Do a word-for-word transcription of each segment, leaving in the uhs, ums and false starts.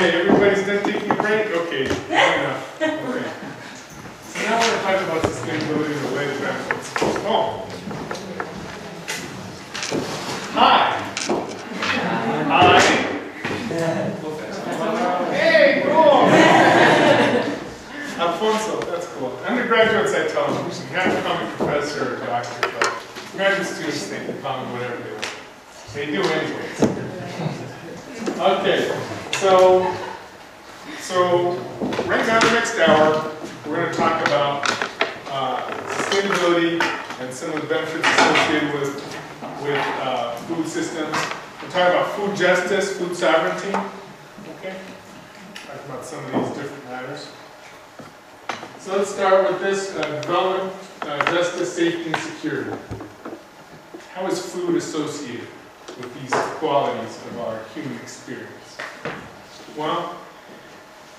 Okay, everybody's done taking a break? Okay, fair enough. Okay. So now we're talking about sustainability in the way that benefits. Oh. Hi. Hi. Hey, cool. Alfonso, that's cool. Undergraduates at television, not a common professor or doctor, but graduate students think they comment whatever they want. They do anyways. Okay. So, so right now, the next hour, we're going to talk about uh, sustainability and some of the benefits associated with, with uh, food systems. We're talking about food justice, food sovereignty. Okay? Talk about some of these different matters. So let's start with this, uh, development, uh, justice, safety, and security. How is food associated with these qualities of our human experience? Well,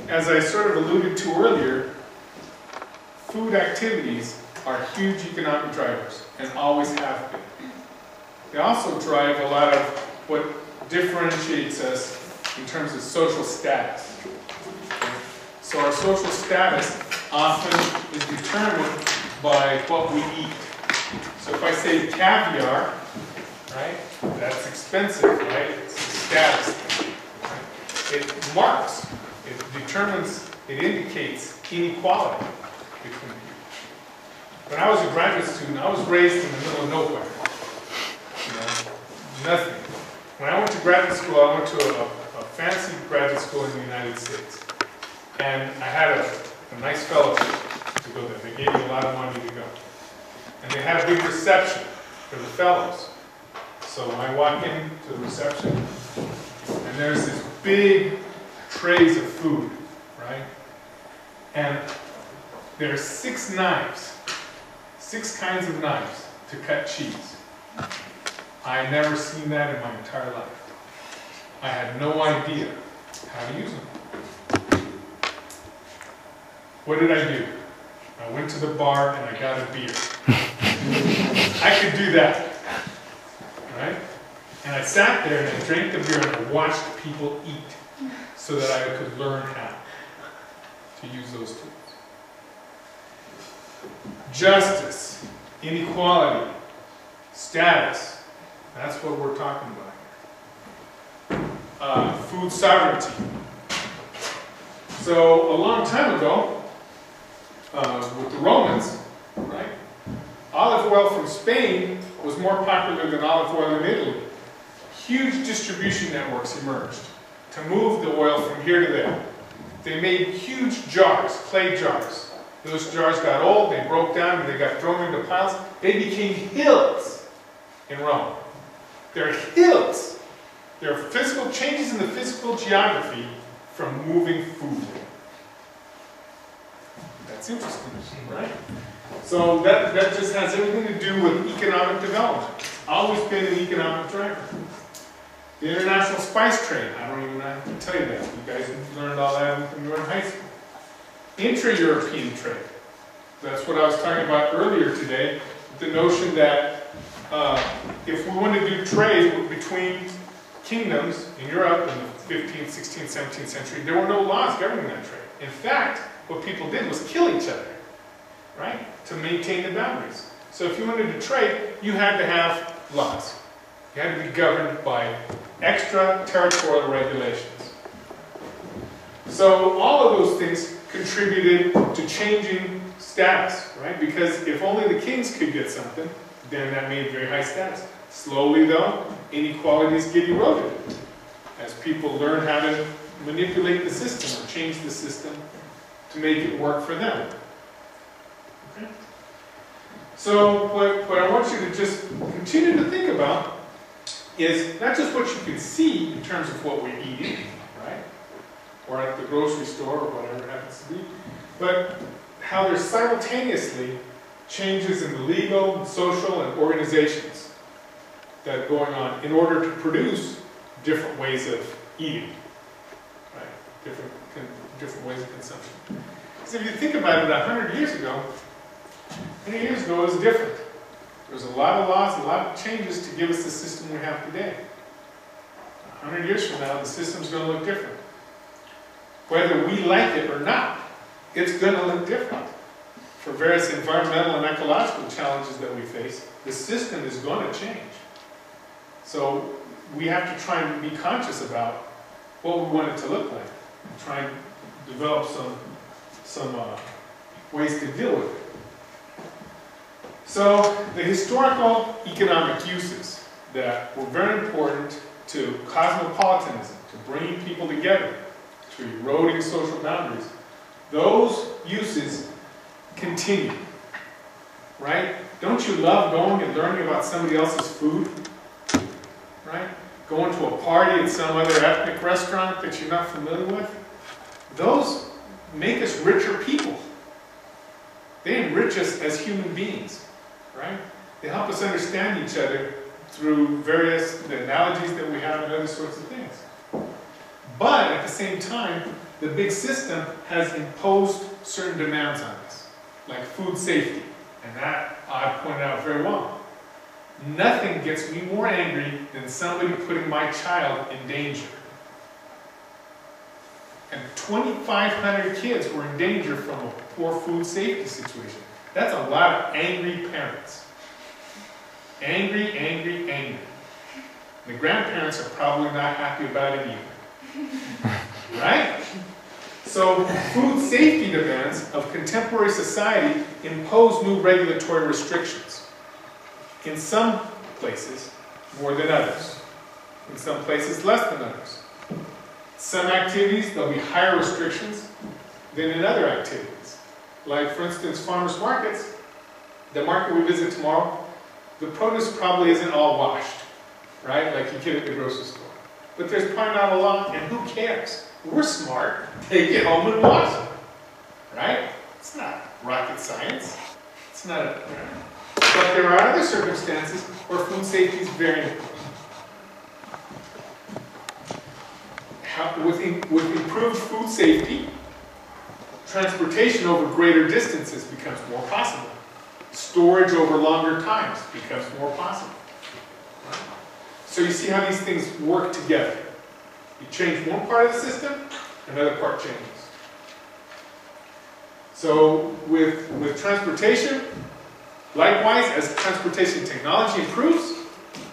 as I sort of alluded to earlier, food activities are huge economic drivers and always have been. They also drive a lot of what differentiates us in terms of social status. So our social status often is determined by what we eat. So if I say caviar, right, that's expensive, right? It's status. It marks, it determines, it indicates inequality between people. When I was a graduate student, I was raised in the middle of nowhere. You know, nothing. When I went to graduate school, I went to a, a fancy graduate school in the United States. And I had a, a nice fellowship to go there. They gave me a lot of money to go. And they had a big reception for the fellows. So I walk into the reception, and there's this big trays of food, right? And there are six knives, six kinds of knives to cut cheese. I had never seen that in my entire life. I had no idea how to use them. What did I do? I went to the bar and I got a beer. I could do that, right? And I sat there and I drank the beer and I watched people eat so that I could learn how to use those tools. Justice, inequality, status, that's what we're talking about here. Uh, food sovereignty. So a long time ago, uh, with the Romans, right, olive oil from Spain was more popular than olive oil in Italy. Huge distribution networks emerged to move the oil from here to there. They made huge jars, clay jars. Those jars got old, they broke down, and they got thrown into piles. They became hills in Rome. They're hills. There are physical changes in the physical geography from moving food. That's interesting, right? So that, that just has everything to do with economic development. It's always been an economic driver. The international spice trade, I don't even have to tell you that. You guys learned all that when you were in high school. Intra-European trade. That's what I was talking about earlier today, the notion that uh, if we want to do trade between kingdoms in Europe in the fifteenth, sixteenth, seventeenth century, there were no laws governing that trade. In fact, what people did was kill each other, right, to maintain the boundaries. So if you wanted to trade, you had to have laws. You had to be governed by extraterritorial regulations. So all of those things contributed to changing status, right? Because if only the kings could get something, then that made very high status. Slowly, though, inequalities get eroded as people learn how to manipulate the system or change the system to make it work for them. Okay? So what, what I want you to just continue to think about is not just what you can see in terms of what we're eating, right? Or at the grocery store or whatever it happens to be, but how there's simultaneously changes in the legal, and social, and organizations that are going on in order to produce different ways of eating, right? Different, different ways of consumption. Because if you think about it, a hundred years ago, many years ago it was different. There was a lot of laws, a lot of changes to give us the system we have today. A hundred years from now, the system's going to look different. whether we like it or not, it's going to look different. For various environmental and ecological challenges that we face, the system is going to change. So we have to try and be conscious about what we want it to look like, and try and develop some, some uh, ways to deal with it. So the historical economic uses that were very important to cosmopolitanism, to bringing people together, to eroding social boundaries, those uses continue, right? Don't you love going and learning about somebody else's food, right? Going to a party at some other ethnic restaurant that you're not familiar with? Those make us richer people. They enrich us as human beings, right? They help us understand each other through various analogies that we have and other sorts of things. But at the same time, the big system has imposed certain demands on us, like food safety, and that I pointed out very well. Nothing gets me more angry than somebody putting my child in danger. And twenty-five hundred kids were in danger from a poor food safety situation. That's a lot of angry parents. Angry, angry, angry. The grandparents are probably not happy about it either. Right? So food safety demands of contemporary society impose new regulatory restrictions. In some places, more than others. In some places, less than others. Some activities, there'll be higher restrictions than in other activities. Like, for instance, farmers markets. The market we visit tomorrow, the produce probably isn't all washed, right? Like you get at the grocery store. But there's probably not a lot, and who cares? We're smart. Take it home and wash it, right? It's not rocket science. It's not a... But there are other circumstances where food safety is very important. With, in, with improved food safety, transportation over greater distances becomes more possible. Storage over longer times becomes more possible. So you see how these things work together. You change one part of the system, another part changes. So with, with transportation, likewise, as transportation technology improves,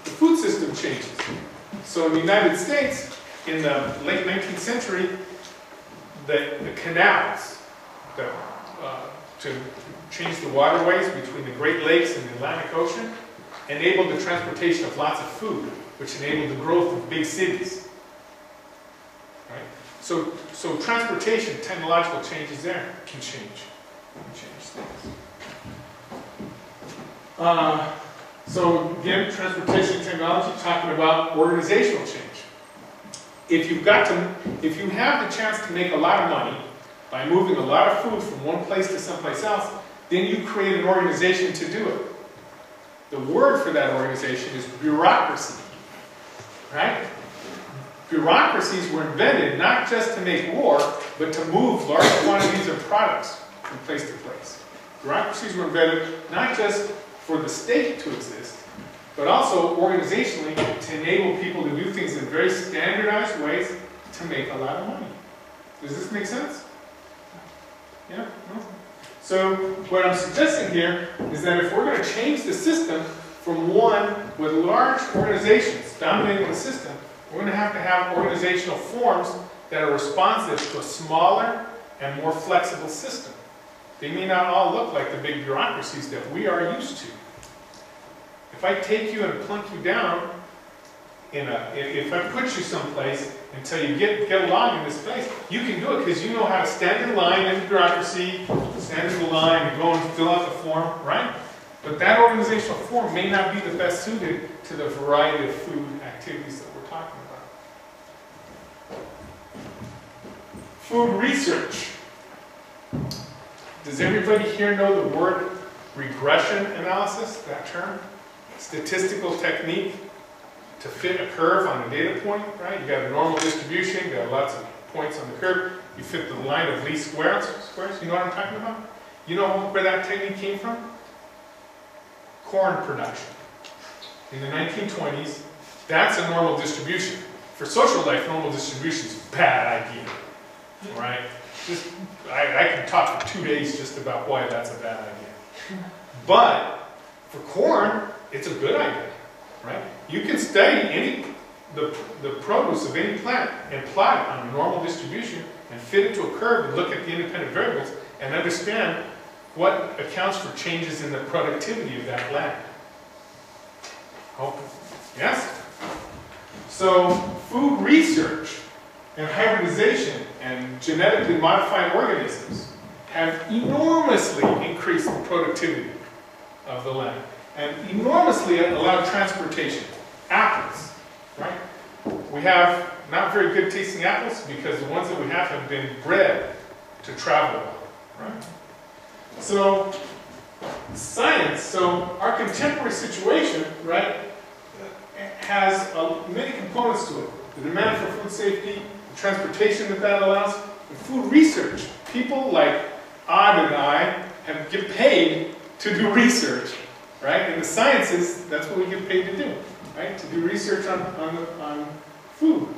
the food system changes. So in the United States, in the late nineteenth century, the, the canals that, uh, to change the waterways between the Great Lakes and the Atlantic Ocean enabled the transportation of lots of food, which enabled the growth of big cities. Right? So, so transportation, technological changes there can change, can change things. Uh, so again, transportation technology, talking about organizational change. If you've got to, if you have the chance to make a lot of money by moving a lot of food from one place to someplace else, then you create an organization to do it. The word for that organization is bureaucracy, right? Bureaucracies were invented not just to make war, but to move large quantities of products from place to place. Bureaucracies were invented not just for the state to exist, but also organizationally to enable people to do things in very standardized ways to make a lot of money. Does this make sense? Yeah? No? So what I'm suggesting here is that if we're going to change the system from one with large organizations dominating the system, we're going to have to have organizational forms that are responsive to a smaller and more flexible system. They may not all look like the big bureaucracies that we are used to. If I take you and plunk you down, in a, if I put you someplace until you get, get along in this place, you can do it because you know how to stand in line in the bureaucracy, stand in the line and go and fill out the form, right? But that organizational form may not be the best suited to the variety of food activities that we're talking about. Food research. Does everybody here know the word regression analysis, that term? Statistical technique to fit a curve on a data point, right? You got a normal distribution, you got lots of points on the curve, you fit the line of least squares, squares, you know what I'm talking about? You know where that technique came from? Corn production. In the nineteen twenties, that's a normal distribution. For social life, normal distribution is a bad idea, All right? Just, I, I can talk for two days just about why that's a bad idea. But for corn, it's a good idea, right? You can study any the, the produce of any plant and plot it on a normal distribution and fit it to a curve and look at the independent variables and understand what accounts for changes in the productivity of that plant. Oh, yes? So food research and hybridization and genetically modified organisms have enormously increased the productivity of the land and enormously allowed transportation. Apples, right? We have not very good tasting apples because the ones that we have have been bred to travel on, right? So science, so our contemporary situation, right, has uh, many components to it. The demand for food safety, the transportation that that allows, and food research. People like Odd and I have get paid to do research, right? In the sciences, that's what we get paid to do, right? To do research on, on, on food.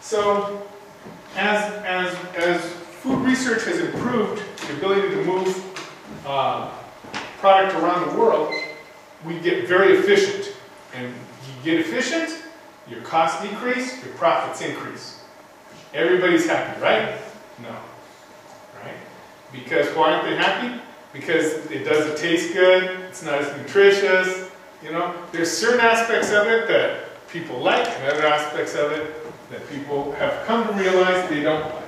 So as, as, as food research has improved the ability to move uh, product around the world, we get very efficient. And you get efficient, your costs decrease, your profits increase. Everybody's happy, right? No. Right? Because why aren't they happy? Because it doesn't taste good, it's not as nutritious, you know? There's certain aspects of it that people like and other aspects of it that people have come to realize they don't like.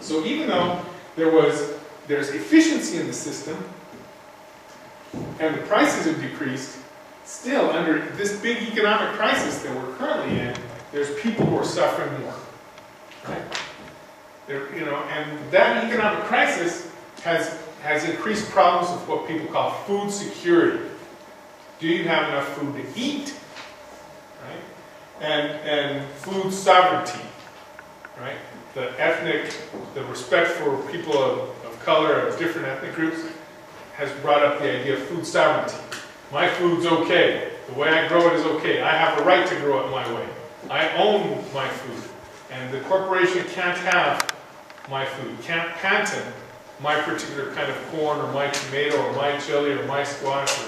So even though there was, there's efficiency in the system and the prices have decreased, still under this big economic crisis that we're currently in, there's people who are suffering more, right? There, you know, and that economic crisis has, has increased problems with what people call food security. Do you have enough food to eat, right? And, and food sovereignty, right? The ethnic, the respect for people of, of color, of different ethnic groups, has brought up the idea of food sovereignty. My food's okay. The way I grow it is okay. I have a right to grow it my way. I own my food. And the corporation can't have my food, can't patent my particular kind of corn or my tomato or my chili or my squash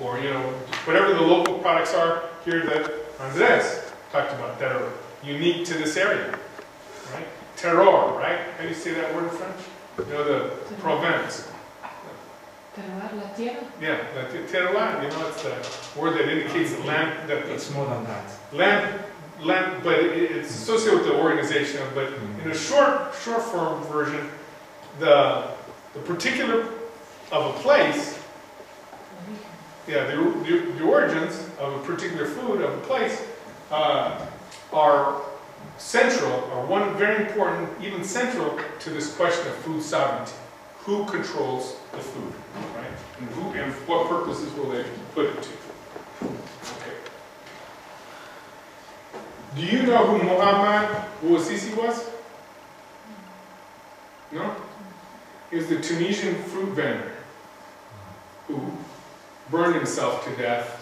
or, or you know, whatever the local products are here that Andres talked about that are unique to this area, right? Terroir, right? How do you say that word in French? You know, the province. Terroir, la tierra? Yeah, la terroir, you know, it's the word that indicates the land. That it's more than that. Land, land, but it, it's associated with the organization. But in a short, short form version, the the particular of a place, yeah, the the, the origins of a particular food of a place uh, are central, or one very important, even central to this question of food sovereignty. Who controls the food, right? And who and what purposes will they put it to? Okay. Do you know who Muhammad U-Sisi was? No? He was the Tunisian fruit vendor who burned himself to death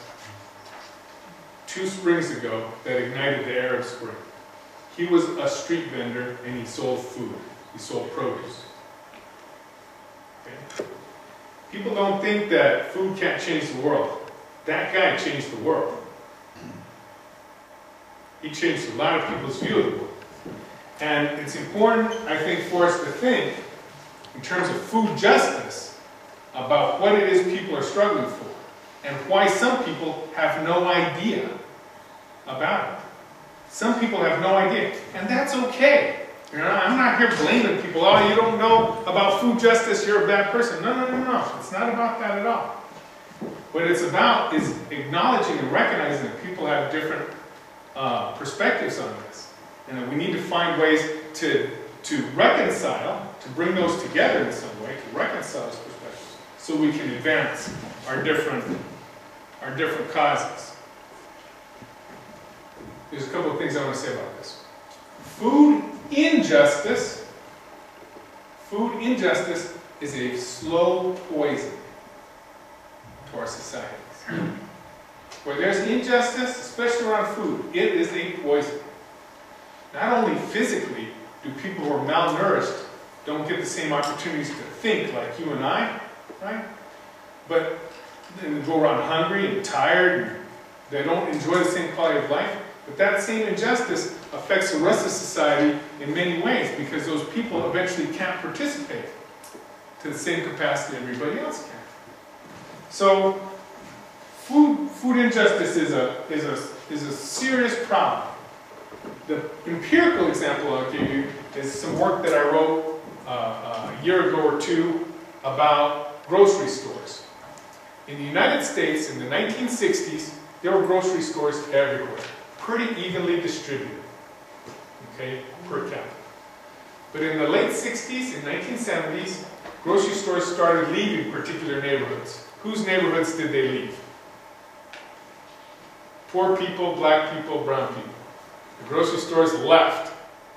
two springs ago that ignited the Arab Spring. He was a street vendor and he sold food. He sold produce. People don't think that food can't change the world. That guy changed the world. He changed a lot of people's view of the world. And it's important, I think, for us to think in terms of food justice about what it is people are struggling for and why some people have no idea about it. Some people have no idea, and that's okay. You know, I'm not here blaming people. Oh, you don't know about food justice, you're a bad person. No, no, no, no. It's not about that at all. What it's about is acknowledging and recognizing that people have different uh, perspectives on this. And that we need to find ways to, to reconcile, to bring those together in some way, to reconcile those perspectives, so we can advance our different, our different causes. There's a couple of things I want to say about this. Food injustice, food injustice is a slow poison to our societies. Where there's injustice, especially around food, it is a poison. Not only physically, do people who are malnourished don't get the same opportunities to think like you and I, right? But they go around hungry and tired, and they don't enjoy the same quality of life. But that same injustice affects the rest of society in many ways, because those people eventually can't participate to the same capacity everybody else can. So food, food injustice is a, is, a, is a serious problem. The empirical example I'll give you is some work that I wrote uh, a year ago or two about grocery stores. In the United States in the nineteen sixties, there were grocery stores everywhere, pretty evenly distributed, okay, per capita. But in the late sixties and nineteen seventies, grocery stores started leaving particular neighborhoods. Whose neighborhoods did they leave? Poor people, black people, brown people. The grocery stores left.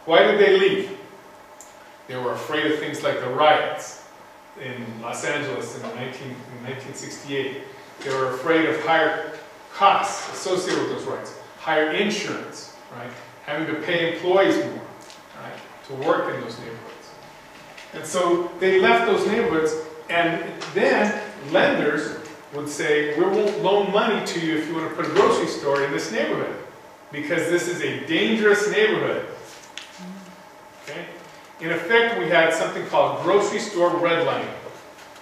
Why did they leave? They were afraid of things like the riots in Los Angeles in, nineteen, in nineteen sixty-eight. They were afraid of higher costs associated with those riots, higher insurance, right? Having to pay employees more, right, to work in those neighborhoods. And so they left those neighborhoods, and then lenders would say, we won't loan money to you if you want to put a grocery store in this neighborhood, because this is a dangerous neighborhood. Okay? In effect, we had something called grocery store redlining,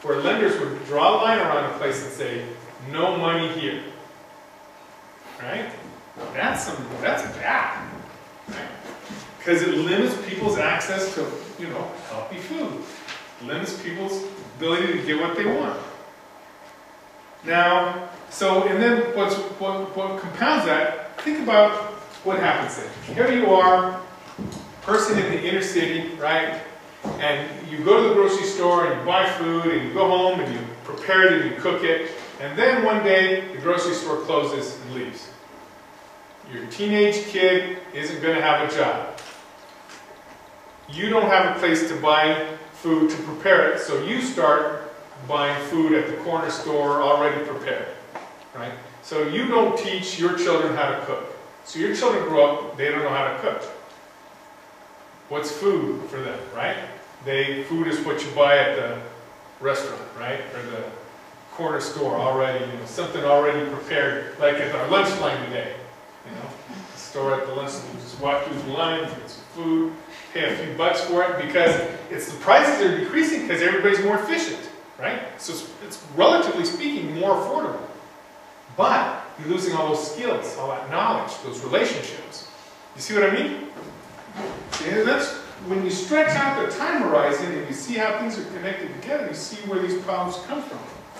where lenders would draw a line around a place and say, no money here. Right? That's, some, that's bad. Because it limits people's access to, you know, healthy food. It limits people's ability to get what they want. Now, so, and then what's, what, what compounds that, think about what happens then. Here you are, person in the inner city, right? And you go to the grocery store and you buy food and you go home and you prepare it and you cook it. And then one day, the grocery store closes and leaves. Your teenage kid isn't going to have a job. You don't have a place to buy food to prepare it, so you start buying food at the corner store already prepared, right? So you don't teach your children how to cook. So your children grow up, they don't know how to cook. What's food for them, right? They, food is what you buy at the restaurant, right? Or the corner store already, you know, something already prepared, like at our lunch line today. You know, the store at the lunch, you just walk through the line, get some food, pay a few bucks for it, because it's the prices are decreasing because everybody's more efficient, right? So it's, it's relatively speaking more affordable. But you're losing all those skills, all that knowledge, those relationships. You see what I mean? And that's, when you stretch out the time horizon and you see how things are connected together, you see where these problems come from.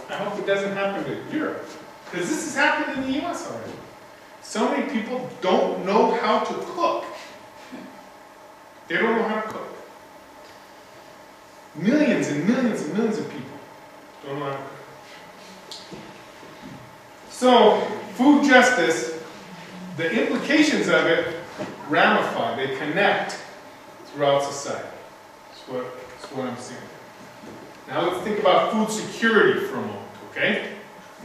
I hope it doesn't happen to Europe, because this has happened in the U S already. So many people don't know how to cook. They don't know how to cook. Millions and millions and millions of people don't know how to cook. So, food justice, the implications of it ramify, they connect throughout society. That's what, that's what I'm seeing. Now let's think about food security for a moment, okay?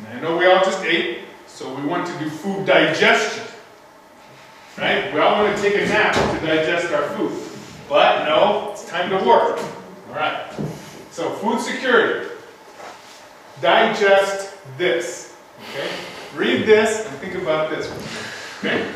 And I know we all just ate. So we want to do food digestion, right? We all want to take a nap to digest our food. But no, it's time to work. All right. So food security. Digest this, okay? Read this and think about this one, okay?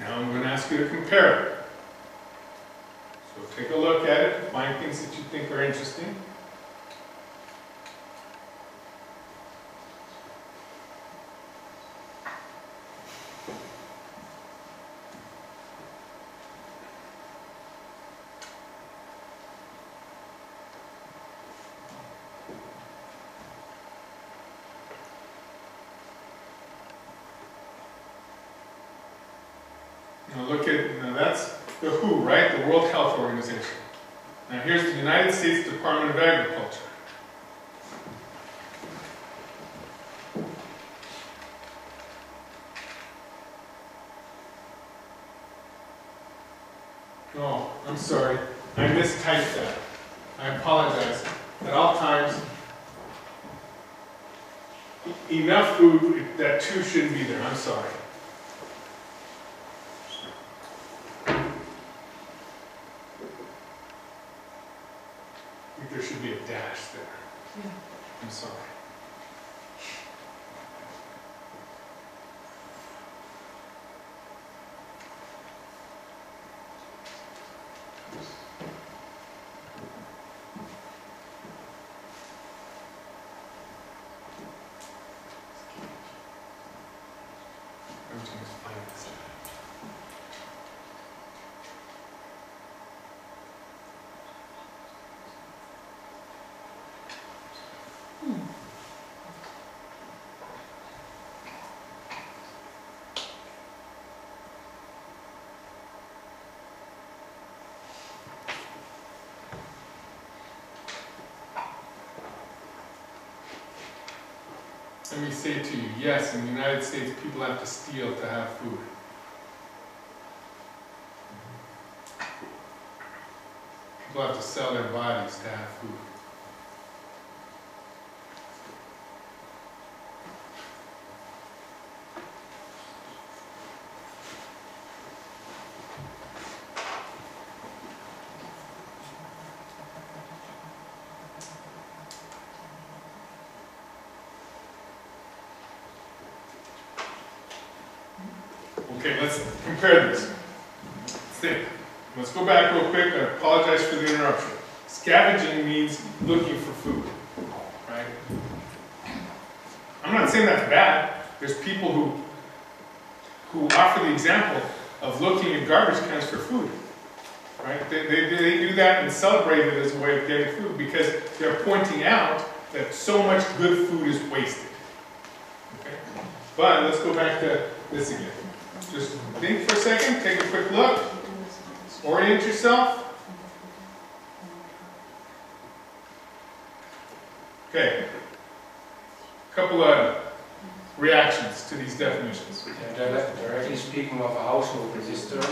I'm going to ask you to compare it. So take a look at it, find things that you think are interesting. You know, look at, now that's the W H O, right? The World Health Organization. Now here's the United States Department of Agriculture. No, I'm sorry. I mistyped that. I apologize. At all times, enough food that two shouldn't be there. I'm sorry. I think there should be a dash there. Yeah. I'm sorry. Let me say to you, yes, in the United States, people have to steal to have food. People have to sell their bodies to have food. Okay, let's compare this. Let's, let's go back real quick. I apologize for the interruption. Scavenging means looking for food, right? I'm not saying that's bad. There's people who who offer the example of looking at garbage cans for food, right? They, they, they do that and celebrate it as a way of getting food because they're pointing out that so much good food is wasted. Okay? But let's go back to this again. Just think for a second, take a quick look, orient yourself. Okay, a couple of reactions to these definitions. Yeah, directly speaking of a household is this term,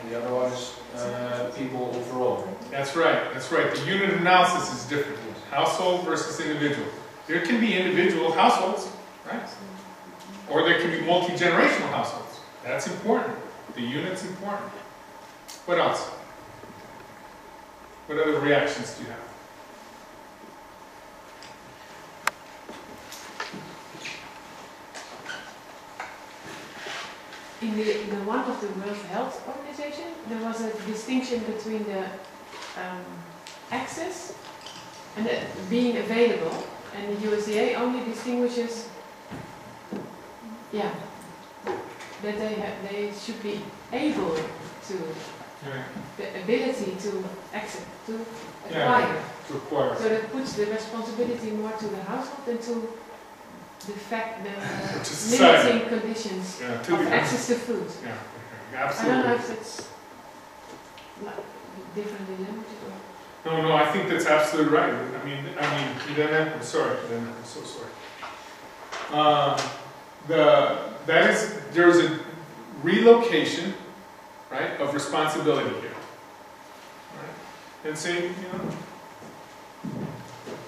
and the other one is uh, people overall. That's right, that's right. The unit of analysis is different. Household versus individual. There can be individual households, right? Or there can be multi-generational households. That's important. The unit's important. What else? What other reactions do you have? In the, in the one of the World Health Organization, there was a distinction between the um, access and the being available, and the U S D A only distinguishes, yeah. That they, have, they should be able to, yeah. The ability to access, to acquire. Yeah, to acquire. So that puts the responsibility more to the household than to the fact that uh, limiting conditions, yeah, to of access to food. Yeah, yeah, absolutely. I don't know if it's different in language or... No, no, I think that's absolutely right. I mean, I mean, Irene, I'm sorry, Irene, I'm so sorry. Uh, the... That is, there is a relocation, right, of responsibility here. Right? And so, you know,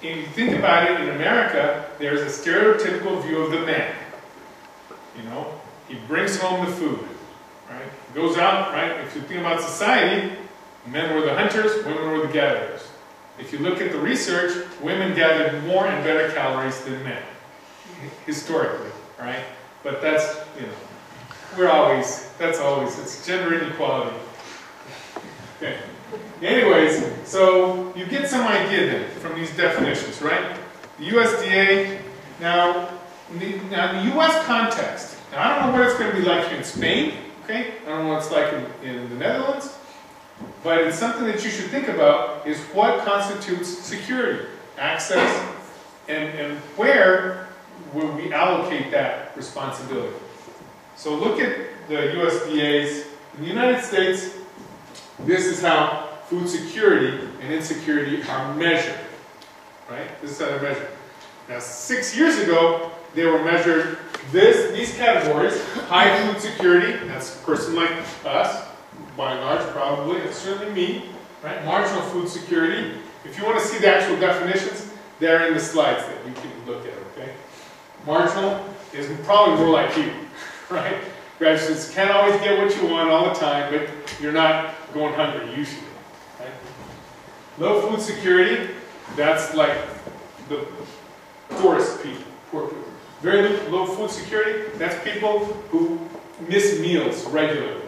if you think about it, in America, there is a stereotypical view of the man. You know, he brings home the food, right? He goes out, right? If you think about society, men were the hunters, women were the gatherers. If you look at the research, women gathered more and better calories than men, historically, right? But that's, you know, we're always, that's always, it's gender inequality. Okay. Anyways, so you get some idea then from these definitions, right? The U S D A, now, in the, now in the U S context, now I don't know what it's going to be like here in Spain, okay? I don't know what it's like in, in the Netherlands, but it's something that you should think about is what constitutes security, access, and, and where will we allocate that responsibility. So look at the U S D A's In the United States, this is how food security and insecurity are measured, right? This is how they're measured. Now, six years ago, they were measured this, these categories, high food security, that's a person like us, by and large, probably, and certainly me, right? Marginal food security. If you want to see the actual definitions, they're in the slides that you can look at, okay? Marginal is probably more like you, right? Graduates can't always get what you want all the time, but you're not going hungry usually, right? Low food security, that's like the poorest people, poor people. Very low food security, that's people who miss meals regularly.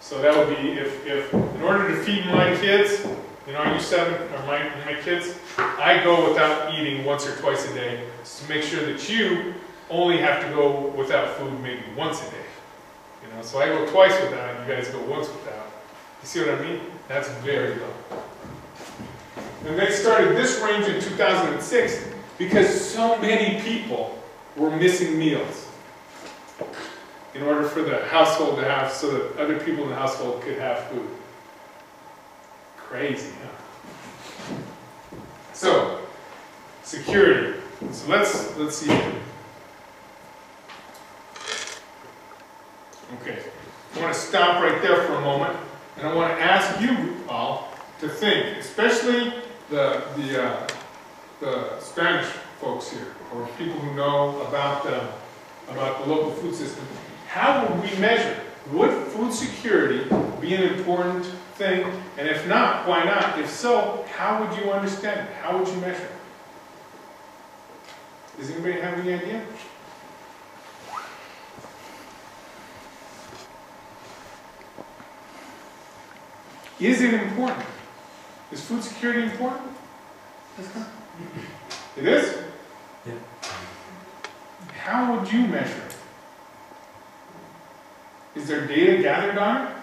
So that would be if, if in order to feed my kids, you know, you seven, or my, my kids, I go without eating once or twice a day to make sure that you only have to go without food maybe once a day. You know, so I go twice without, you guys go once without. You see what I mean? That's very low. And they started this range in two thousand six because so many people were missing meals in order for the household to have, so that other people in the household could have food. Crazy, huh? So, security. So let's, let's see. Okay, I want to stop right there for a moment, and I want to ask you all to think, especially the, the, uh, the Spanish folks here, or people who know about the, about the local food system. How would we measure? Would food security be an important thing? And if not, why not? If so, how would you understand it? How would you measure it? Does anybody have any idea? Is it important? Is food security important? It is? Yeah. How would you measure it? Is there data gathered on it?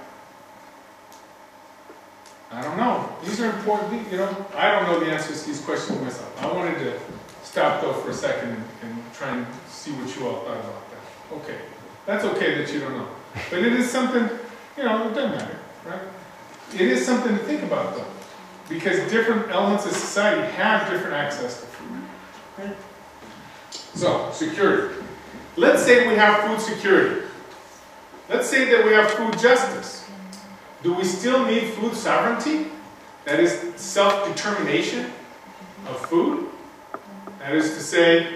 I don't know. These are important, you know, I don't know the answers to these questions myself. I wanted to stop though for a second and, and try and see what you all thought about that. Okay. That's okay that you don't know. But it is something, you know, it doesn't matter, right? It is something to think about, though, because different elements of society have different access to food. Okay. So, security. Let's say we have food security. Let's say that we have food justice. Do we still need food sovereignty? That is self-determination of food. That is to say,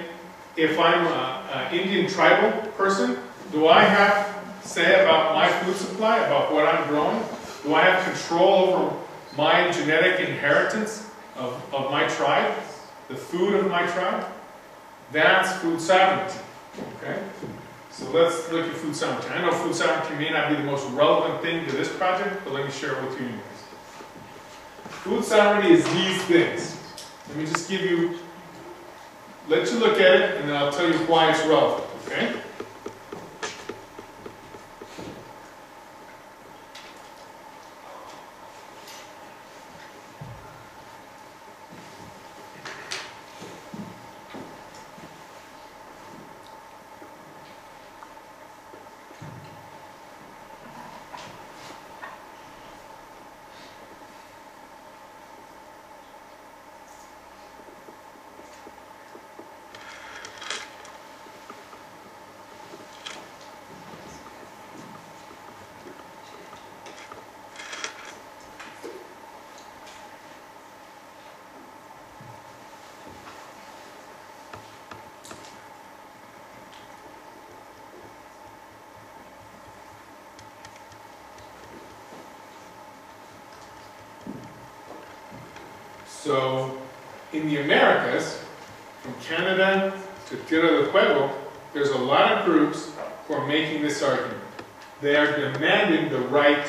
if I'm an Indian tribal person, do I have say about my food supply, about what I'm growing? Do I have control over my genetic inheritance of, of my tribe, the food of my tribe? That's food sovereignty, okay? So let's look at food sovereignty. I know food sovereignty may not be the most relevant thing to this project, but let me share it with you anyways. Food sovereignty is these things. Let me just give you, let you look at it, and then I'll tell you why it's relevant, okay? So, in the Americas, from Canada to Tierra del Fuego, there's a lot of groups who are making this argument. They are demanding the right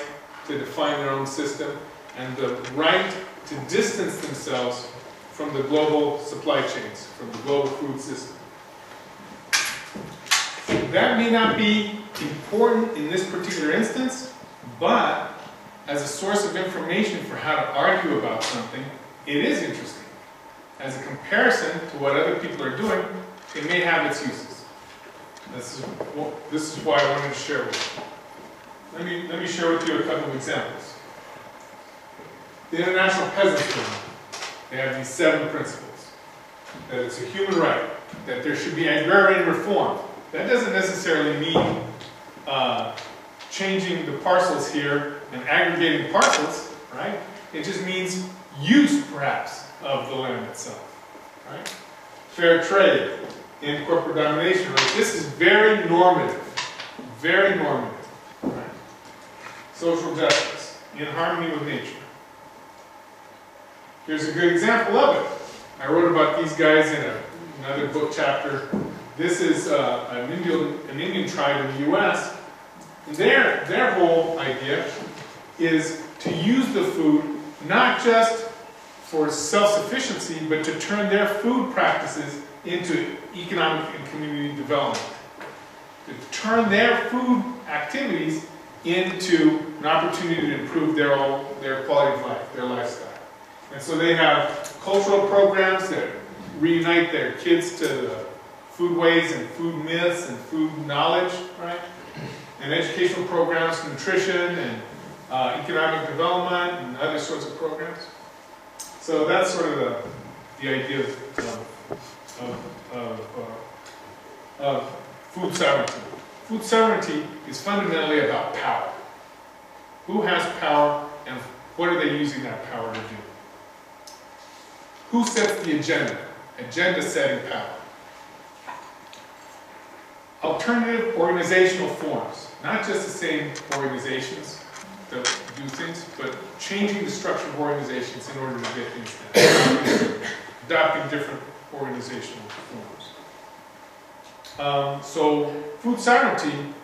to define their own system and the right to distance themselves from the global supply chains, from the global food system. That may not be important in this particular instance, but as a source of information for how to argue about something, it is interesting. As a comparison to what other people are doing, it may have its uses. This is, well, this is why I wanted to share with you. Let me, let me share with you a couple of examples. The International Peasants' Union, they have these seven principles. That it's a human right, that there should be agrarian reform. That doesn't necessarily mean uh, changing the parcels here and aggregating parcels, right? It just means use, perhaps, of the land itself, right? Fair trade, in corporate domination, right? This is very normative, very normative, right? Social justice, in harmony with nature. Here's a good example of it. I wrote about these guys in a, another book chapter. This is uh, an, Indian, an Indian tribe in the U S And their, their whole idea is to use the food not just for self-sufficiency, but to turn their food practices into economic and community development. To turn their food activities into an opportunity to improve their, own, their quality of life, their lifestyle. And so they have cultural programs that reunite their kids to the foodways and food myths and food knowledge, right? And educational programs, nutrition and uh, economic development and other sorts of programs. So that's sort of the, the idea of, of, of, of, uh, of food sovereignty. Food sovereignty is fundamentally about power. Who has power and what are they using that power to do? Who sets the agenda? Agenda setting power. Alternative organizational forms. Not just the same organizations that do things, but changing the structure of organizations in order to get things done. Adopting different organizational forms. Um, so food sovereignty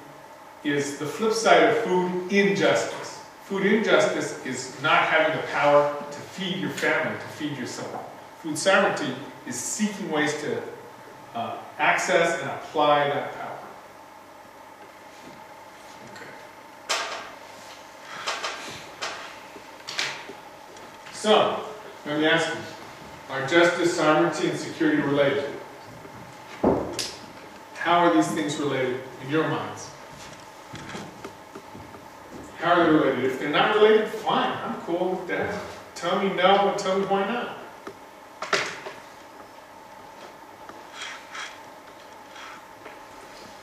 is the flip side of food injustice. Food injustice is not having the power to feed your family, to feed yourself. Food sovereignty is seeking ways to uh, access and apply that power. Okay. So, let me ask you, are justice, sovereignty, and security related? How are these things related in your minds? How are they related? If they're not related, fine, I'm cool with that. Tell me no and tell me why not.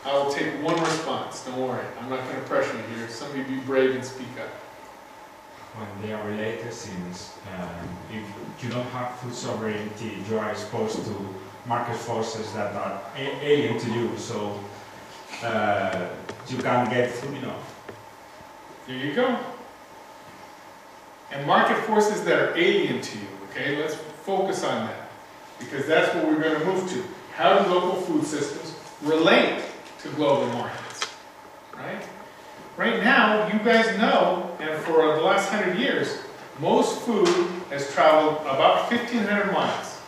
I will take one response, don't worry. I'm not going to pressure you here. Somebody be brave and speak up. Well, they are related since um, if you don't have food sovereignty, you are exposed to market forces that are alien to you, so uh, you can't get food enough. There you go. And market forces that are alien to you, okay? Let's focus on that, because that's what we're going to move to. How do local food systems relate to global markets, right? Right now, you guys know, and for the last hundred years, most food has traveled about fifteen hundred miles.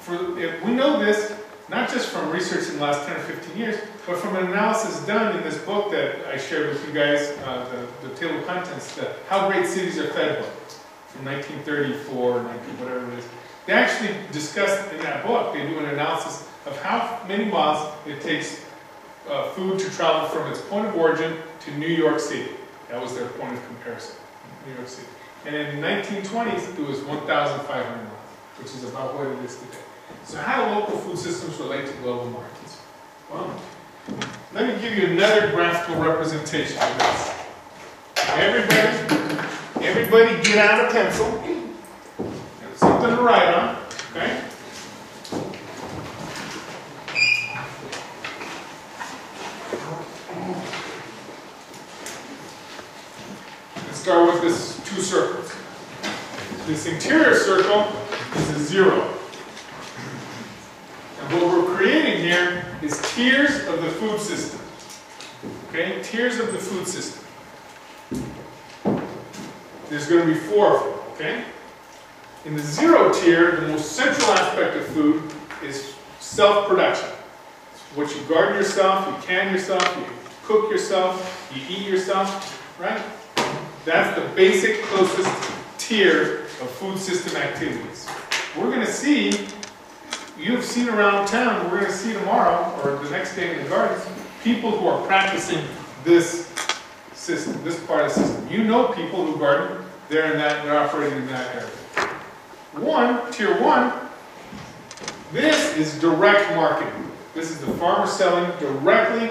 For, if we know this, not just from research in the last ten or fifteen years, but from an analysis done in this book that I shared with you guys, uh, the, the table of contents, the How Great Cities Are Fed book, from nineteen thirty-four, whatever it is. They actually discussed in that book, they do an analysis of how many miles it takes uh, food to travel from its point of origin to New York City. That was their point of comparison, New York City. And in the nineteen twenties, it was one thousand five hundred miles, which is about what it is today. So how do local food systems relate to global markets? Well, let me give you another graphical representation of this. Everybody, everybody get out a pencil and something to write on, okay? Let's start with this two circles. This interior circle is a zero. What we're creating here is tiers of the food system. Okay, tiers of the food system. There's going to be four of them, okay? In the zero tier, the most central aspect of food is self-production. It's what you garden yourself, you can yourself, you cook yourself, you eat yourself, right? That's the basic closest tier of food system activities. We're going to see You've seen around town, we're going to see tomorrow, or the next day in the gardens, people who are practicing this system, this part of the system. You know people who garden, they're in that, they're operating in that area. One, tier one, this is direct marketing. This is the farmer selling directly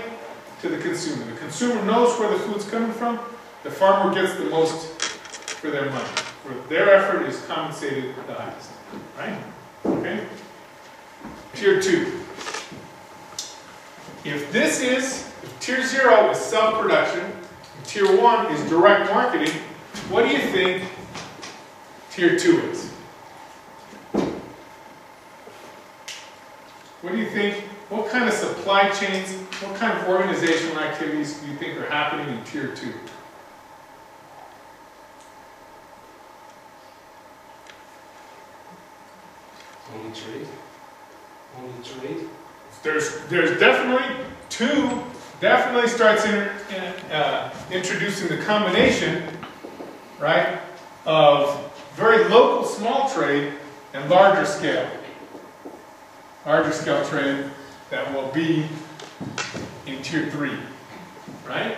to the consumer. The consumer knows where the food's coming from. The farmer gets the most for their money. For their effort is compensated the highest, right? Okay? Tier two. If this is, if tier zero is self-production, and tier one is direct marketing, what do you think tier two is? What do you think, what kind of supply chains, what kind of organizational activities do you think are happening in tier two? Only trade. Only trade. There's, there's definitely two, definitely starts in, uh, introducing the combination, right, of very local small trade and larger scale. Larger scale trade that will be in tier three, right?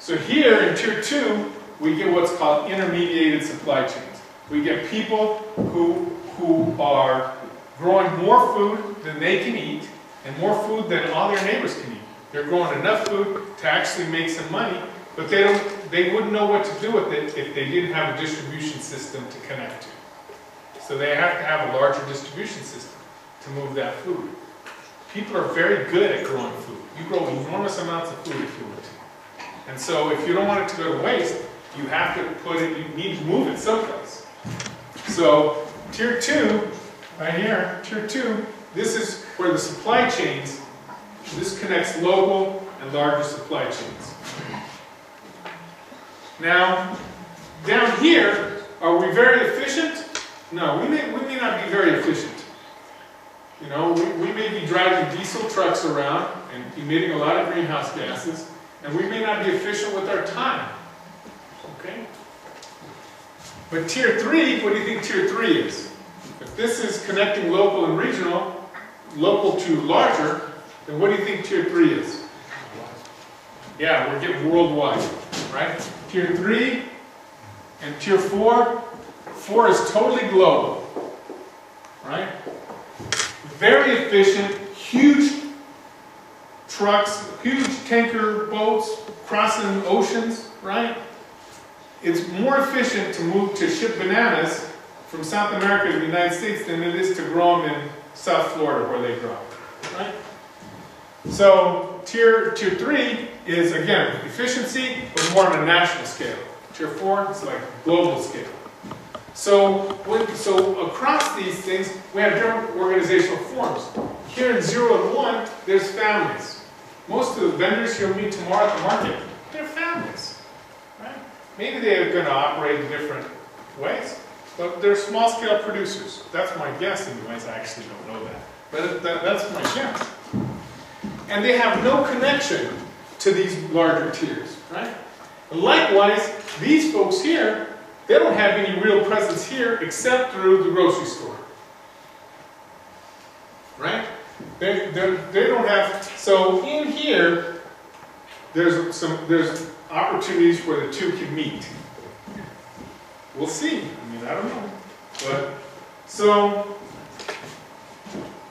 So here in tier two, we get what's called intermediated supply chains. We get people who who are growing more food than they can eat, and more food than all their neighbors can eat. They're growing enough food to actually make some money, but they don't, they wouldn't know what to do with it if they didn't have a distribution system to connect to. So they have to have a larger distribution system to move that food. People are very good at growing food. You grow enormous amounts of food if you want to. And so if you don't want it to go to waste, you have to put it, you need to move it someplace. So tier two, right here, tier two, this is where the supply chains, this connects local and larger supply chains. Now, down here, are we very efficient? No, we may, we may not be very efficient. You know, we, we may be driving diesel trucks around and emitting a lot of greenhouse gases, and we may not be efficient with our time, okay? But tier three, what do you think tier three is? If this is connecting local and regional, local to larger, then what do you think tier three is? Yeah, we're getting worldwide, right? Tier three and tier four, four is totally global, right? Very efficient, huge trucks, huge tanker boats crossing oceans, right? It's more efficient to move to ship bananas from South America to the United States than it is to grow them in South Florida where they grow, right? So tier, tier three is, again, efficiency, but more on a national scale. Tier four is like global scale. So, when, so across these things, we have different organizational forms. Here in zero and one, there's families. Most of the vendors you'll meet tomorrow at the market, they're families, right? Maybe they're going to operate in different ways, but they're small-scale producers. That's my guess, anyways. I actually don't know that, but that, that's my guess. And they have no connection to these larger tiers, right? And likewise, these folks here, they don't have any real presence here except through the grocery store, right? They, they don't have, so in here, there's, some, there's opportunities where the two can meet. We'll see, I mean, I don't know. But, so,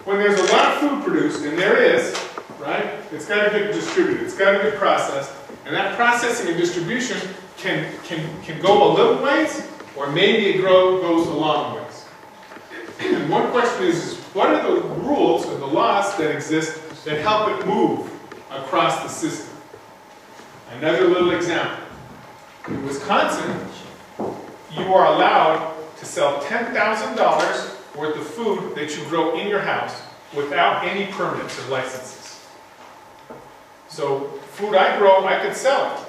when there's a lot of food produced, and there is, right? It's gotta get distributed, it's gotta get processed, and that processing and distribution Can, can, can go a little ways, or maybe it grow, goes a long ways. And one question is, is, what are the rules or the laws that exist that help it move across the system? Another little example. In Wisconsin, you are allowed to sell ten thousand dollars worth of food that you grow in your house without any permits or licenses. So food I grow, I could sell it,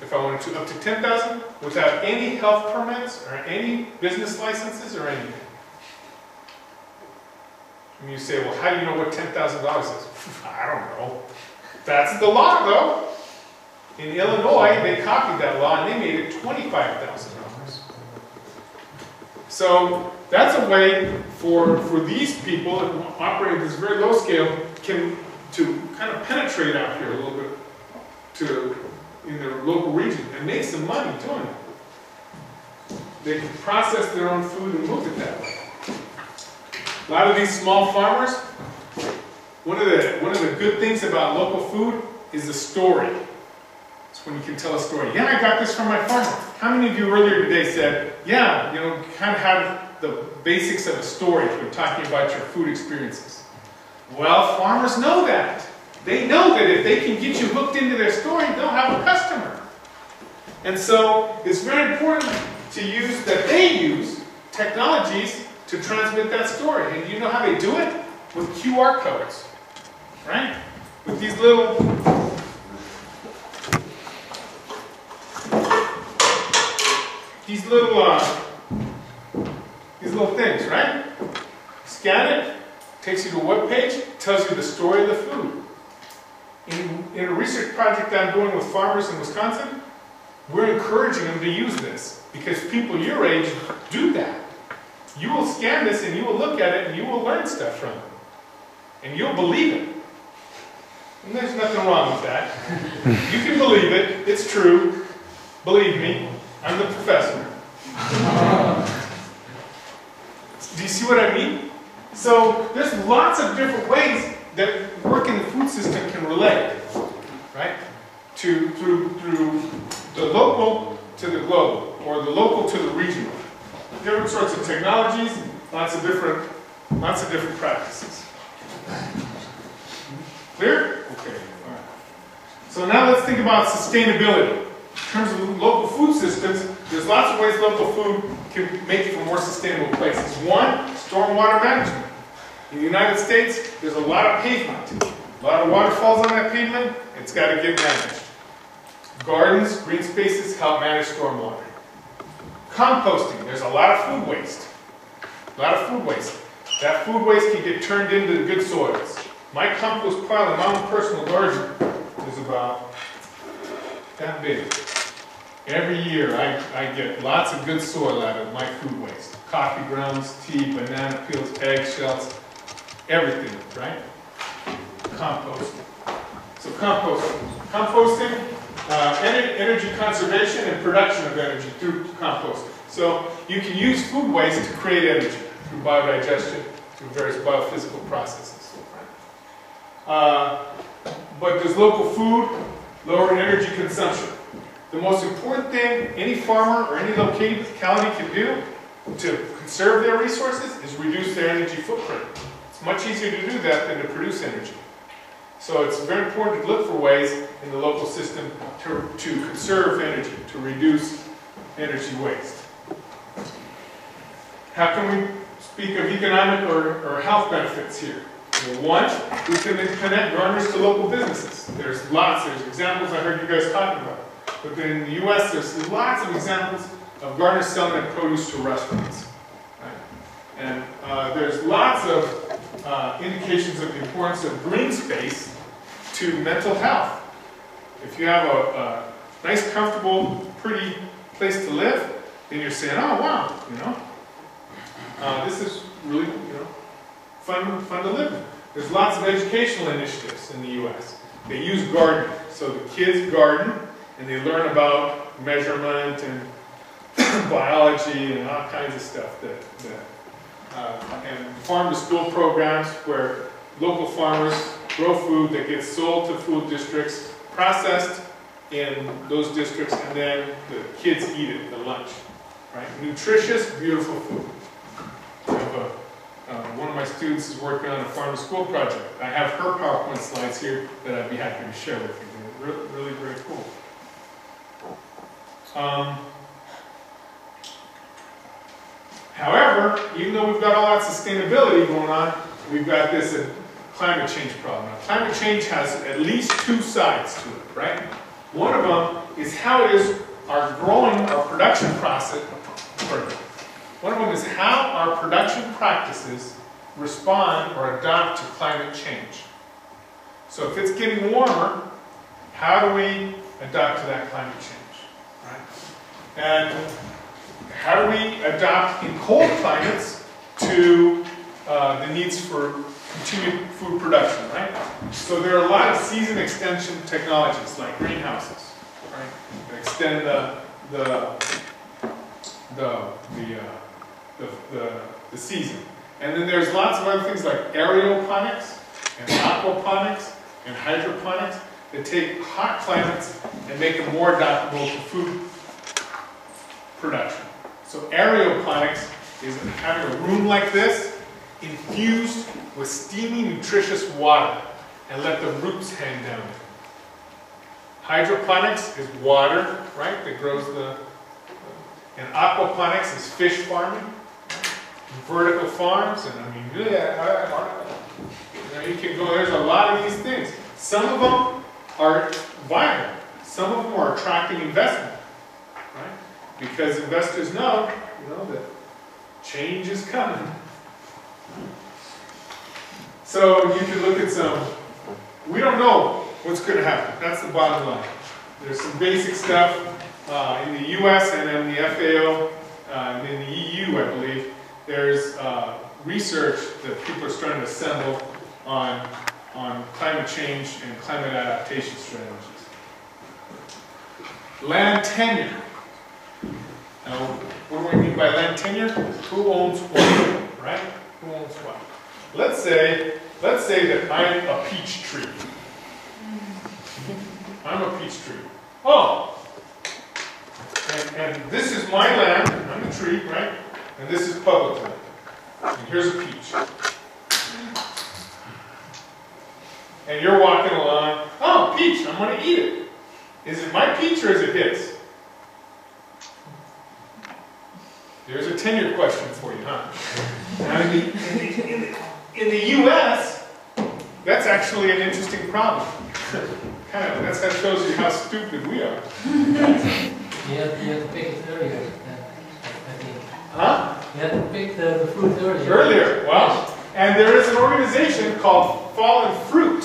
if I wanted to, up to ten thousand dollars without any health permits or any business licenses or anything. And you say, well, how do you know what ten thousand dollars is? I don't know. That's the law, though. In Illinois, they copied that law and they made it twenty-five thousand dollars. So that's a way for, for these people that operate at this very low scale can, to kind of penetrate out here a little bit to in their local region and make some money doing it. They can process their own food and move it that way. A lot of these small farmers, one of the, one of the good things about local food is the story. It's when you can tell a story. Yeah, I got this from my farmer. How many of you earlier today said, yeah, you know, kind of have the basics of a story if you're talking about your food experiences? Well, farmers know that. They know that if they can get you hooked into their story, they'll have a customer. And so it's very important to use, that they use technologies to transmit that story. And you know how they do it? With Q R codes, right? With these little, these little, uh, these little things, right? Scan it, takes you to a web page, tells you the story of the food. In, in a research project that I'm doing with farmers in Wisconsin, we're encouraging them to use this because people your age do that. You will scan this and you will look at it and you will learn stuff from it. And you'll believe it. And there's nothing wrong with that. You can believe it. It's true. Believe me, I'm the professor. Do you see what I mean? So there's lots of different ways that work in the food system can relate, right? To, through, through the local to the global, or the local to the regional. Different sorts of technologies, lots of different, lots of different practices. Clear? Okay, all right. So now let's think about sustainability. In terms of local food systems, there's lots of ways local food can make it for more sustainable places. One, stormwater management. In the United States, there's a lot of pavement. A lot of water falls on that pavement, it's got to get managed. Gardens, green spaces help manage stormwater. Composting, there's a lot of food waste. A lot of food waste. That food waste can get turned into good soils. My compost pile in my own personal garden is about that big. Every year I, I get lots of good soil out of my food waste. Coffee grounds, tea, banana peels, eggshells, everything, right? Composting. So composting. Composting, uh, energy conservation and production of energy through composting. So you can use food waste to create energy through biodigestion, through various biophysical processes. Uh, but there's local food, lowering energy consumption. The most important thing any farmer or any locality can do to conserve their resources is reduce their energy footprint. It's much easier to do that than to produce energy. So it's very important to look for ways in the local system to, to conserve energy, to reduce energy waste. How can we speak of economic or, or health benefits here? Well, one, we can connect gardeners to local businesses. There's lots, there's examples I heard you guys talking about. But in the U S, there's lots of examples of gardeners selling their produce to restaurants. Right? And uh, there's lots of uh, indications of the importance of green space to mental health. If you have a, a nice, comfortable, pretty place to live, then you're saying, oh, wow, you know, uh, this is really, you know, fun, fun to live in. There's lots of educational initiatives in the U S. They use gardening. So the kids garden, and they learn about measurement and biology and all kinds of stuff that, that uh, and farm to school programs where local farmers grow food that gets sold to food districts, processed in those districts, and then the kids eat it at lunch. Right? Nutritious, beautiful food. I have a, uh, one of my students is working on a farm to school project. I have her PowerPoint slides here that I'd be happy to share with you. They're really, really very cool. Um, However, even though we've got all that sustainability going on, we've got this uh, climate change problem. Now, climate change has at least two sides to it, right? One of them is how it is our growing, our production process, one of them is how our production practices respond or adapt to climate change. So if it's getting warmer, how do we adapt to that climate change, right? And how do we adapt in cold climates to uh, the needs for continued food production, right? So there are a lot of season extension technologies like greenhouses, right? You can extend the the the the, uh, the, the the season. And then there's lots of other things like aeroponics and aquaponics and hydroponics that take hot climates and make them more adaptable to food production. So aeroponics is having a room like this infused with steamy, nutritious water and let the roots hang down. Hydroponics is water, right, that grows the, and aquaponics is fish farming, and vertical farms, and I mean, yeah, I, I, you can go, there's a lot of these things. Some of them are viable, some of them are attracting investment, right, because investors know, you know, that change is coming. So you can look at some, we don't know what's going to happen. That's the bottom line. There's some basic stuff uh, in the U S and in the F A O uh, and in the E U, I believe. There's uh, research that people are starting to assemble on, on climate change and climate adaptation strategies. Land tenure. Now, what do we mean by land tenure? Who owns what, right? Who owns what? Let's say, let's say that I'm a peach tree. I'm a peach tree. Oh! And, and this is my land, I'm a tree, right? And this is public land. And here's a peach. And you're walking along, oh, peach, I'm going to eat it. Is it my peach or is it his? There's a tenure question for you, huh? Now in, the, in, the, in, the, in the U S, that's actually an interesting problem. Kind of, that's, that shows you how stupid we are. You have, you have to pick it earlier, I think. Huh? You have to pick the, the fruit earlier. Earlier, wow. And there is an organization called Fallen Fruit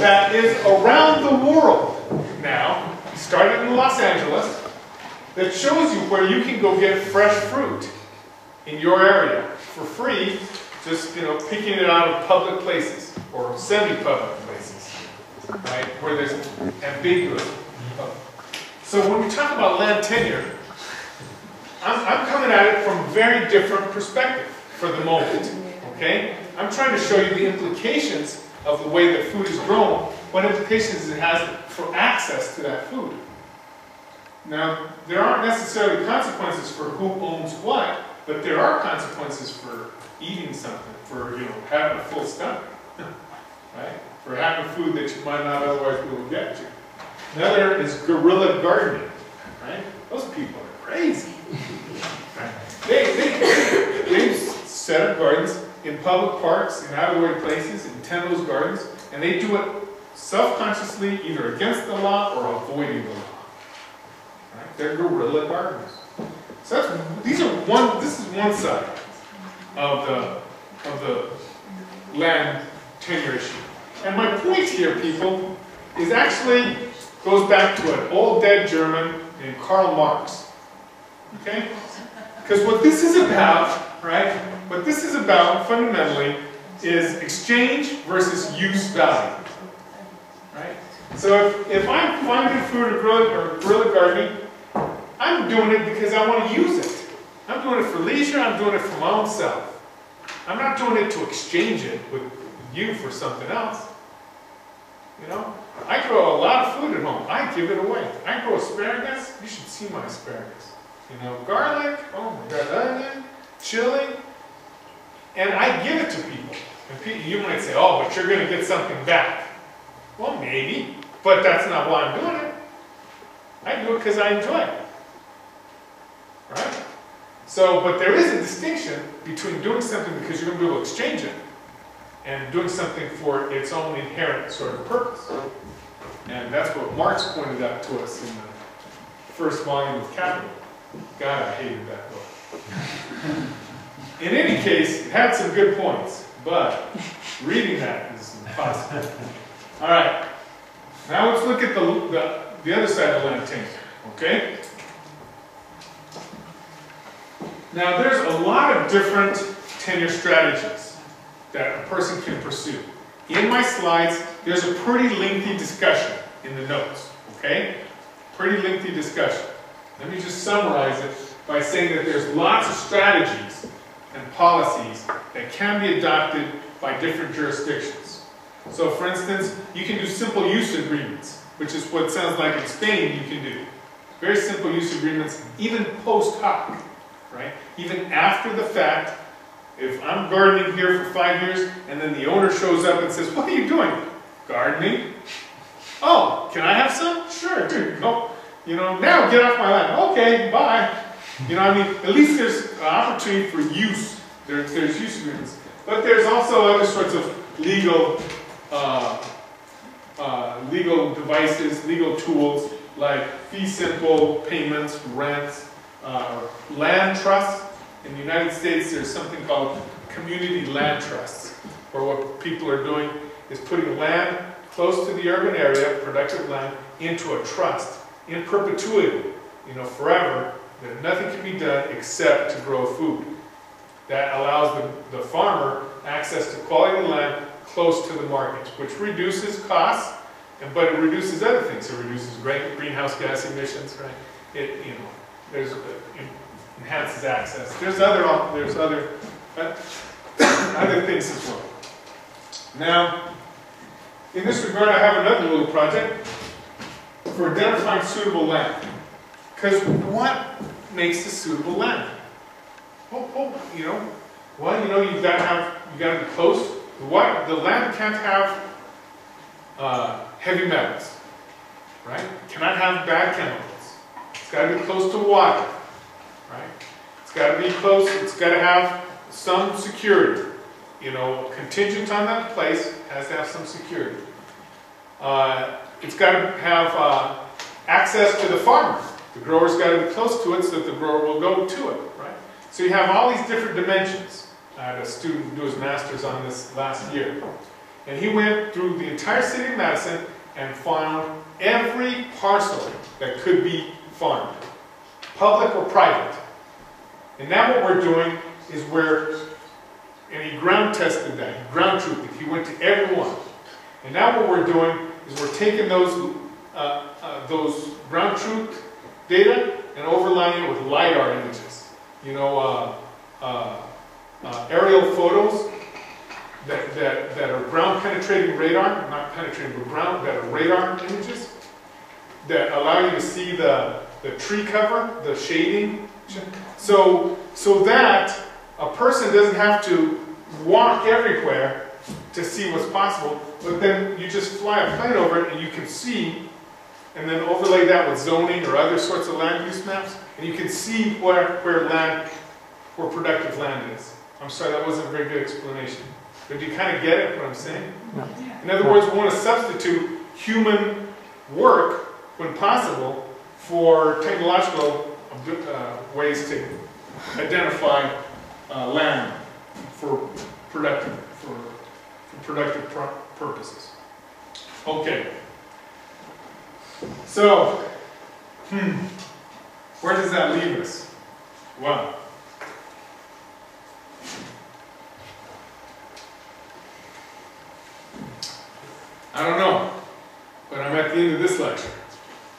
that is around the world now, started in Los Angeles, that shows you where you can go get fresh fruit in your area for free, just, you know, picking it out of public places or semi-public places, right, where there's ambiguity. So when we talk about land tenure, I'm, I'm coming at it from a very different perspective for the moment, okay? I'm trying to show you the implications of the way that food is grown, what implications it has for access to that food. Now, there aren't necessarily consequences for who owns what, but there are consequences for eating something, for, you know, having a full stomach, right? For having food that you might not otherwise be able to get to. Another is guerrilla gardening, right? Those people are crazy. Right? They, they, they've set up gardens in public parks, in out-of-the-way places, in Tendo's gardens, and they do it self-consciously, either against the law or avoiding the law. Right? They're guerrilla gardeners. So that's, these are one. This is one side of the of the land tenure issue. And my point here, people, is actually goes back to an old dead German named Karl Marx. Okay? Because what this is about, right? What this is about fundamentally is exchange versus use value. Right? So if, if I'm finding food or grill, or guerrilla gardening, I'm doing it because I want to use it. I'm doing it for leisure, I'm doing it for my own self. I'm not doing it to exchange it with you for something else. You know, I grow a lot of food at home, I give it away. I grow asparagus, you should see my asparagus. You know, garlic, oh my god, onion, chili, and I give it to people. And people, you might say, oh, but you're going to get something back. Well, maybe, but that's not why I'm doing it. I do it because I enjoy it. Right? So, but there is a distinction between doing something because you're going to be able to exchange it and doing something for its own inherent sort of purpose. And that's what Marx pointed out to us in the first volume of Capital. God, I hated that book. In any case, it had some good points, but reading that is impossible. All right, now let's look at the, the, the other side of the land tenure, okay? Now there's a lot of different tenure strategies that a person can pursue. In my slides, there's a pretty lengthy discussion in the notes, Okay? Pretty lengthy discussion. Let me just summarize it by saying that there's lots of strategies and policies that can be adopted by different jurisdictions. So for instance, you can do simple use agreements, which is what sounds like in Spain you can do. Very simple use agreements, even post hoc, right? Even after the fact, if I'm gardening here for five years and then the owner shows up and says, what are you doing? Gardening? Oh, can I have some? Sure, dude, no. You know, now get off my land. Okay, bye. You know, I mean, at least there's an opportunity for use. There, there's use agreements. But there's also other sorts of legal, uh, uh, legal devices, legal tools, like fee simple payments, rents, uh, land trusts. In the United States, there's something called community land trusts, where what people are doing is putting land close to the urban area, productive land, into a trust in perpetuity, you know, forever. That nothing can be done except to grow food. That allows the, the farmer access to quality land close to the market, which reduces costs, and, but it reduces other things. It reduces greenhouse gas emissions, right? It, you know, there's, it enhances access. There's other, there's other, uh, other things as well. Now, in this regard, I have another little project for identifying suitable land. Because what makes a suitable land? Oh, oh, you know, well, you know, you've got to have, you got to be close. The, water, the land can't have uh, heavy metals, right? Cannot have bad chemicals. It's got to be close to water, right? It's got to be close. It's got to have some security. You know, contingent on that place has to have some security. Uh, it's got to have uh, access to the farmer. The grower's got to be close to it so that the grower will go to it, right? So you have all these different dimensions. I had a student do his master's on this last year. And he went through the entire city of Madison and found every parcel that could be farmed, public or private. And now what we're doing is we're, and he ground tested that, he ground truthed it, he went to everyone. And now what we're doing is we're taking those, uh, uh, those ground truth data and overlaying it with LiDAR images, you know, uh, uh, uh, aerial photos that, that, that are ground penetrating radar, not penetrating, but ground, that are radar images that allow you to see the, the tree cover, the shading. So, so that a person doesn't have to walk everywhere to see what's possible, but then you just fly a plane over it and you can see, and then overlay that with zoning or other sorts of land use maps, and you can see where, where land, where productive land is. I'm sorry, that wasn't a very good explanation. But do you kind of get it, what I'm saying? No. In other words, we want to substitute human work, when possible, for technological uh, ways to identify uh, land for productive, for, for productive pr purposes. Okay. So, hmm, where does that leave us? Well, I don't know, but I'm at the end of this lecture.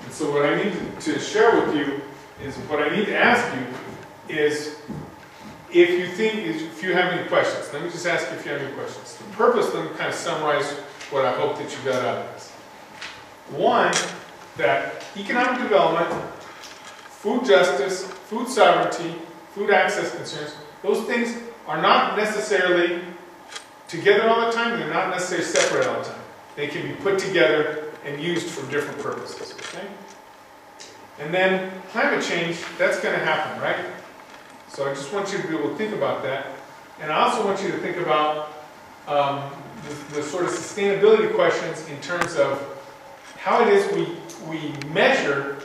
And so what I need to, to share with you is, what I need to ask you is, if you think, if you have any questions, let me just ask you if you have any questions. The purpose, let me kind of summarize what I hope that you got out of this. One, that economic development, food justice, food sovereignty, food access concerns, those things are not necessarily together all the time, they're not necessarily separate all the time. They can be put together and used for different purposes, okay? And then climate change, that's going to happen, right? So I just want you to be able to think about that. And I also want you to think about um, the, the sort of sustainability questions in terms of how it is we, we measure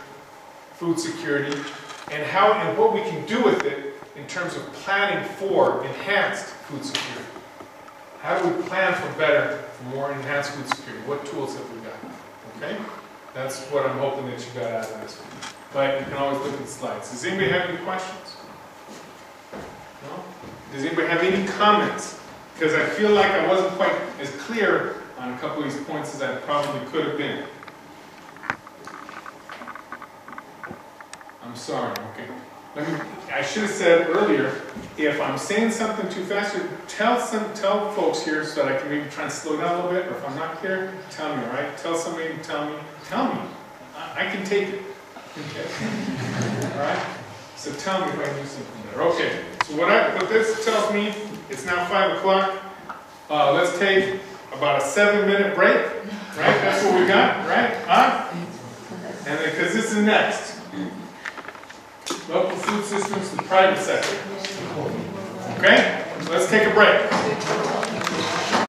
food security and how and what we can do with it in terms of planning for enhanced food security. How do we plan for better, for more enhanced food security? What tools have we got? Okay? That's what I'm hoping that you got out of this. But you can always look at the slides. Does anybody have any questions? No? Does anybody have any comments? Because I feel like I wasn't quite as clear on a couple of these points as I probably could have been. I'm sorry, okay. Let me, I should have said earlier, if I'm saying something too fast, tell some, tell folks here so that I can maybe try and slow down a little bit, or if I'm not clear, tell me, all right? Tell somebody to tell me, tell me. I, I can take it, okay? All right? So tell me if I do something better. Okay, so what, I, what this tells me, it's now five o'clock. Uh, let's take about a seven minute break, right? That's what we got, right? Huh? And because this is next. Local food systems and private sector. Okay? Let's take a break.